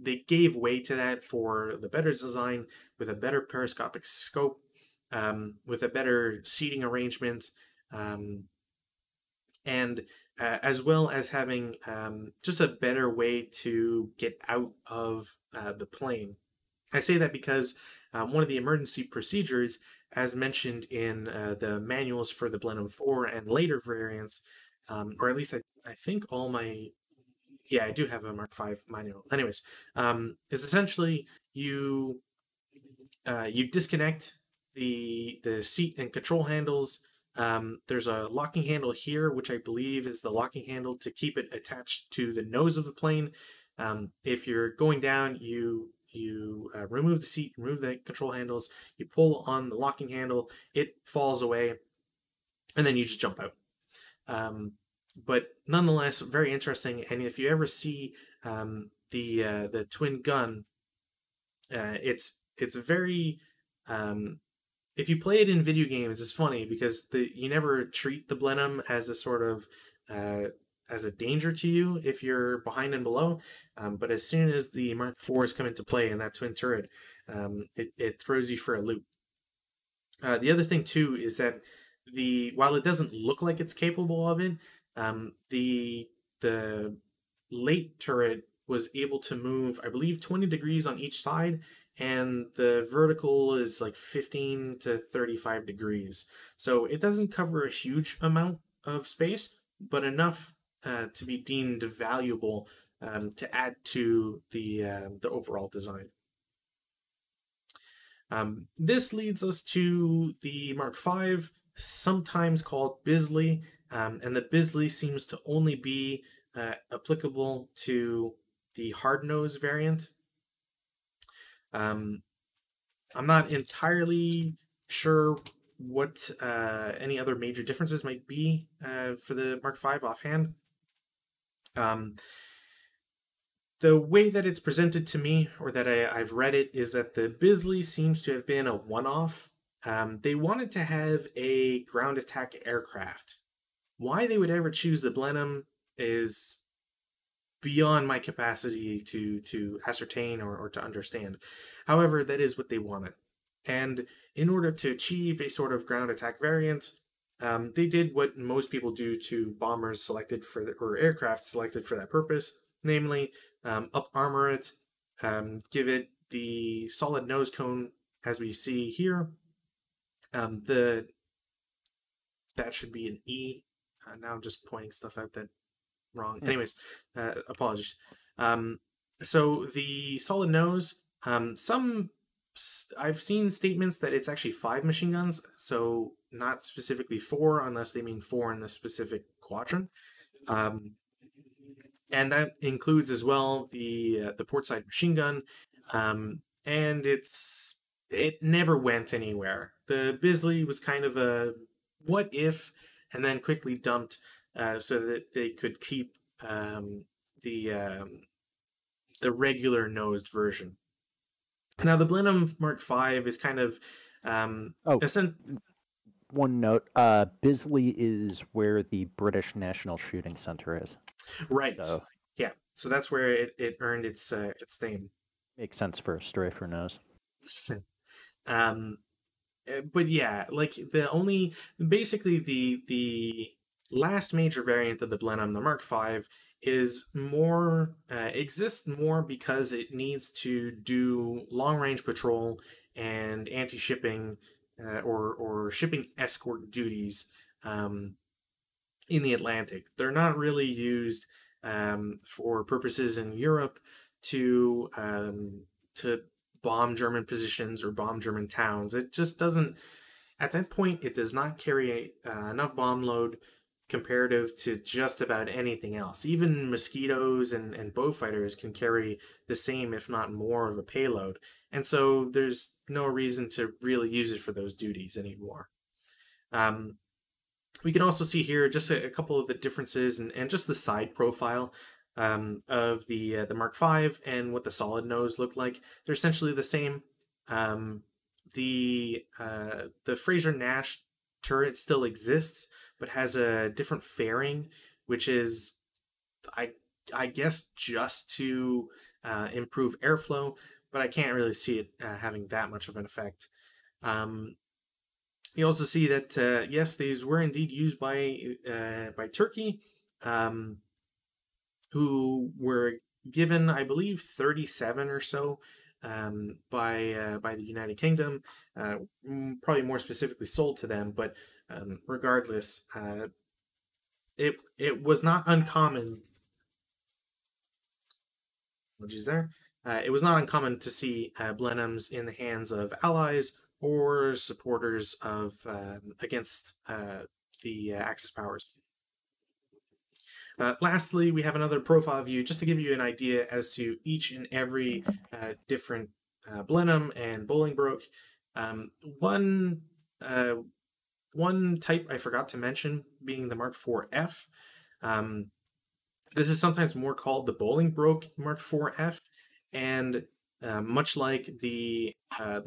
they gave way to that for the better design with a better periscopic scope, with a better seating arrangement, and as well as having just a better way to get out of the plane. I say that because one of the emergency procedures, as mentioned in the manuals for the Blenheim 4 and later variants, or at least I think all my, yeah, I do have a Mark 5 manual. Anyways, is essentially you disconnect the seat and control handles. There's a locking handle here, which I believe is the locking handle to keep it attached to the nose of the plane. If you're going down, you remove the seat, remove the control handles, you pull on the locking handle, it falls away, and then you just jump out. But nonetheless, very interesting. And if you ever see the twin gun, it's very. If you play it in video games, it's funny because you never treat the Blenheim as a sort of as a danger to you if you're behind and below, but as soon as the Mark IVs come into play in that twin turret, it throws you for a loop. The other thing too is that while it doesn't look like it's capable of it, the late turret was able to move, I believe, 20 degrees on each side. And the vertical is like 15 to 35 degrees. So it doesn't cover a huge amount of space, but enough to be deemed valuable to add to the overall design. This leads us to the Mark V, sometimes called Bisley, and the Bisley seems to only be applicable to the hard-nose variant. I'm not entirely sure what any other major differences might be for the Mark V offhand. The way that it's presented to me, or that I've read it, is that the Bisley seems to have been a one-off. They wanted to have a ground attack aircraft. Why they would ever choose the Blenheim is beyond my capacity to ascertain or to understand. However, that is what they wanted. And in order to achieve a sort of ground attack variant, they did what most people do to bombers selected for or aircraft selected for that purpose, namely up-armor it, give it the solid nose cone as we see here. That should be an E. Now I'm just pointing stuff out that wrong. Anyways, apologies. So the solid nose, I've seen statements that it's actually 5 machine guns, so not specifically 4, unless they mean 4 in the specific quadrant. And that includes as well the port side machine gun, and it never went anywhere. The Bisley was kind of a what if, and then quickly dumped. So that they could keep the regular nosed version. Now the Blenheim Mark V is kind of one note. Bisley is where the British National Shooting Centre is. Right. So. Yeah. So that's where it earned its name. Makes sense for a stray for nose. But yeah, like the only, basically the last major variant of the Blenheim, the Mark V, is more, exists more because it needs to do long-range patrol and anti-shipping or shipping escort duties in the Atlantic. They're not really used for purposes in Europe to bomb German positions or bomb German towns. It just doesn't, at that point, it does not carry enough bomb load comparative to just about anything else. Even Mosquitoes and Beaufighters can carry the same, if not more, of a payload. And so there's no reason to really use it for those duties anymore. We can also see here just a couple of the differences and just the side profile of the Mark V and what the solid nose looked like. They're essentially the same. The Fraser Nash turret still exists, but has a different fairing, which is, I guess, just to improve airflow, but I can't really see it having that much of an effect. You also see that, yes, these were indeed used by Turkey, who were given, I believe, 37 or so by the United Kingdom, probably more specifically sold to them, but regardless, it was not uncommon. Apologies there. It was not uncommon to see Blenheims in the hands of allies or supporters of against the Axis powers. Lastly, we have another profile view just to give you an idea as to each and every different Blenheim and Bolingbroke. One type I forgot to mention being the Mark IV-F. This is sometimes more called the Bolingbroke Mark IV-F, and much like the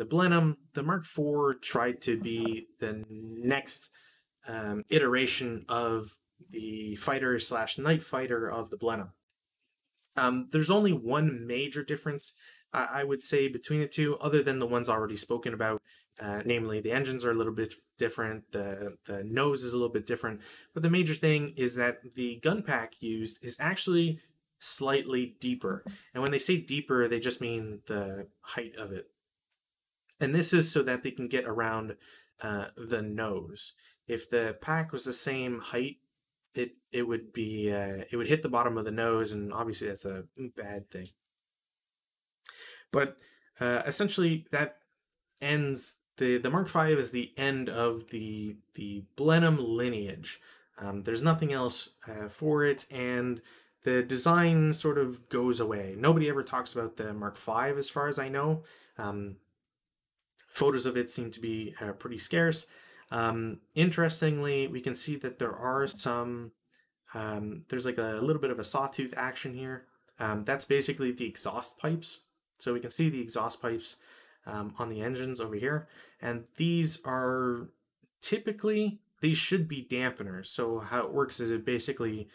Blenheim, the Mark IV tried to be the next iteration of the fighter slash night fighter of the Blenheim. There's only one major difference, I would say, between the two, other than the ones already spoken about, namely the engines are a little bit different, the nose is a little bit different, but the major thing is that the gun pack used is actually slightly deeper. And when they say deeper, they just mean the height of it. And this is so that they can get around the nose. If the pack was the same height, it would be it would hit the bottom of the nose, and obviously that's a bad thing. But essentially that ends the Mark V is the end of the Blenheim lineage. There's nothing else for it, and the design sort of goes away. Nobody ever talks about the Mark V, as far as I know. Photos of it seem to be pretty scarce. Interestingly, we can see that there are some, there's like a little bit of a sawtooth action here. That's basically the exhaust pipes. So we can see the exhaust pipes on the engines over here. And these are typically, these should be dampeners. So how it works is it basically,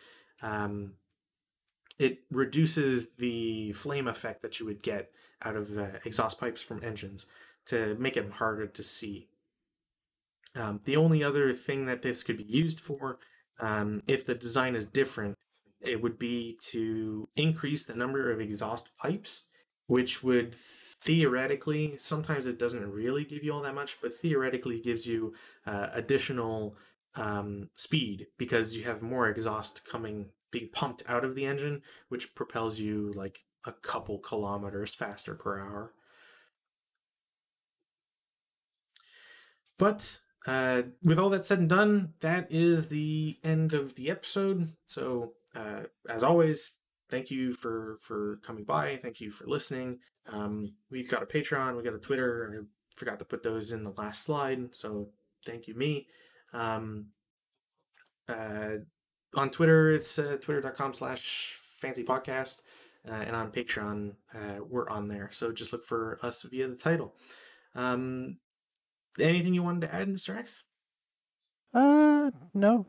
it reduces the flame effect that you would get out of exhaust pipes from engines to make it harder to see. The only other thing that this could be used for, if the design is different, it would be to increase the number of exhaust pipes, which would theoretically, sometimes it doesn't really give you all that much, but theoretically gives you additional speed because you have more exhaust being pumped out of the engine, which propels you like a couple kilometers faster per hour. But with all that said and done, that is the end of the episode. So, as always, thank you for coming by. Thank you for listening. We've got a Patreon. We've got a Twitter. I forgot to put those in the last slide. So, thank you, me. On Twitter, it's twitter.com/fancypodcast. And on Patreon, we're on there. So, just look for us via the title. Anything you wanted to add, Mr. X? No.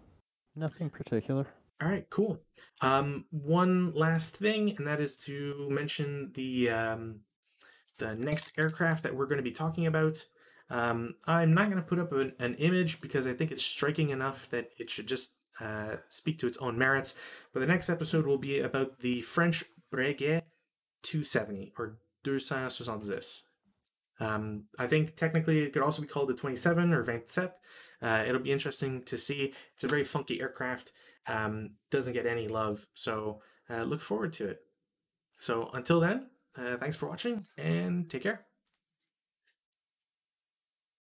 Nothing particular. All right, cool. One last thing, and that is to mention the next aircraft that we're going to be talking about. I'm not going to put up an image because I think it's striking enough that it should just speak to its own merits. But the next episode will be about the French Breguet 270 or 270. I think technically it could also be called the 27 or 27. It'll be interesting to see. It's a very funky aircraft. Doesn't get any love, so look forward to it. So until then, thanks for watching and take care.